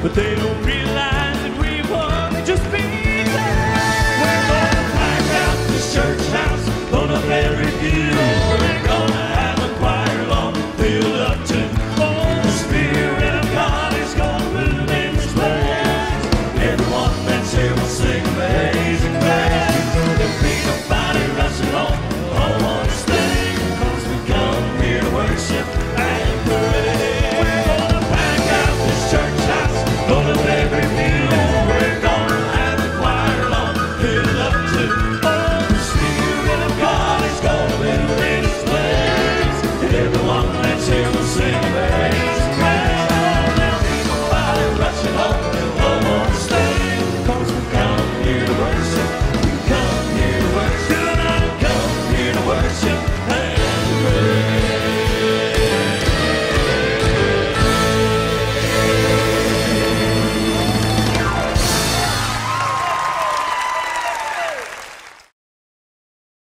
But they don't realize that we want to just be there. We're gonna pack out this church house, gonna bury people. We're gonna have a choir long filled up to all. The Spirit of God is gonna move in this place. Everyone that's here will sing.